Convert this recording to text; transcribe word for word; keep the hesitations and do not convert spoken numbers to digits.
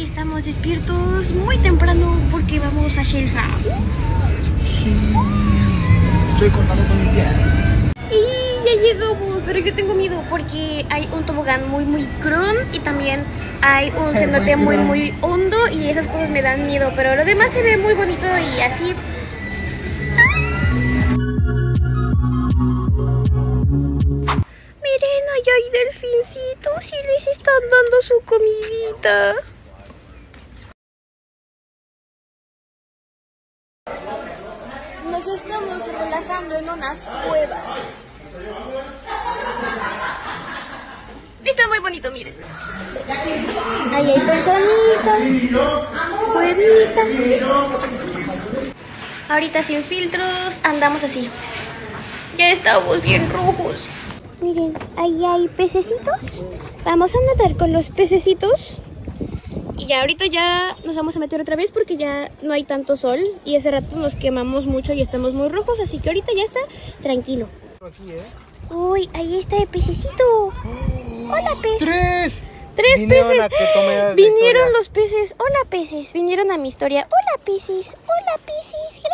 hoy estamos despiertos muy temprano porque vamos a Xelha. Sí, estoy contando con mi piel. Y ya llegamos, pero yo tengo miedo porque hay un tobogán muy muy crón y también hay un cenote muy muy hondo y esas cosas me dan miedo, pero lo demás se ve muy bonito y así. Ya hay delfincitos y les están dando su comidita. Nos estamos relajando en unas cuevas. Está muy bonito, miren. Ahí hay personitas, cuevitas. Ahorita sin filtros andamos así. Ya estamos bien rojos. Miren, ahí hay pececitos. Vamos a nadar con los pececitos. Y ya ahorita ya nos vamos a meter otra vez porque ya no hay tanto sol. Y hace rato nos quemamos mucho y estamos muy rojos. Así que ahorita ya está tranquilo. Aquí, ¿eh? Uy, ahí está el pececito. Hola, peces. Tres. Tres vinieron peces. Vinieron los peces. Hola, peces. Vinieron a mi historia. Hola, peces. Hola, peces.